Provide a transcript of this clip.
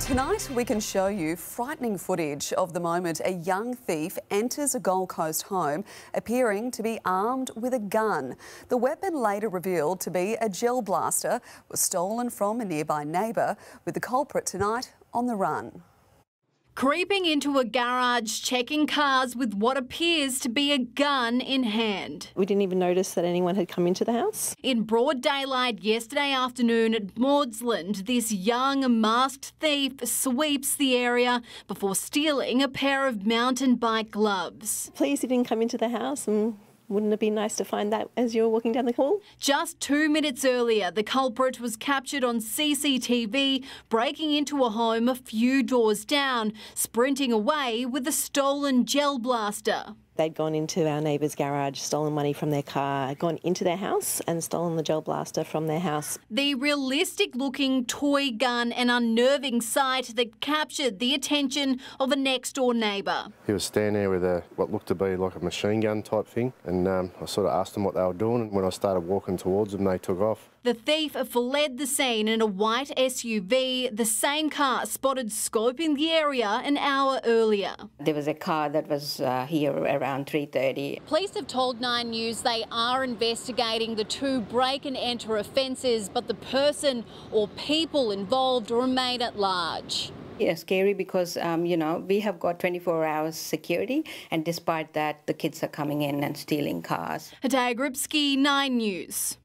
Tonight we can show you frightening footage of the moment a young thief enters a Gold Coast home appearing to be armed with a gun. The weapon, later revealed to be a gel blaster, was stolen from a nearby neighbour, with the culprit tonight on the run. Creeping into a garage, checking cars with what appears to be a gun in hand. We didn't even notice that anyone had come into the house. In broad daylight yesterday afternoon at Maudsland, this young masked thief sweeps the area before stealing a pair of mountain bike gloves. Please, he didn't come into the house, and wouldn't it be nice to find that as you're walking down the hall? Just 2 minutes earlier, the culprit was captured on CCTV, breaking into a home a few doors down, sprinting away with a stolen gel blaster. They'd gone into our neighbour's garage, stolen money from their car, gone into their house and stolen the gel blaster from their house. The realistic-looking toy gun, an unnerving sight that captured the attention of a next-door neighbour. He was standing there with what looked to be like a machine gun type thing, and I sort of asked them what they were doing, and when I started walking towards them, they took off. The thief fled the scene in a white SUV, the same car spotted scoping the area an hour earlier. There was a car that was here around 3:30. Police have told 9 News they are investigating the 2 break-and-enter offences, but the person or people involved remain at large. Yeah, scary because, you know, we have got 24 hours security, and despite that, the kids are coming in and stealing cars. Hedaya Gripski, 9 News.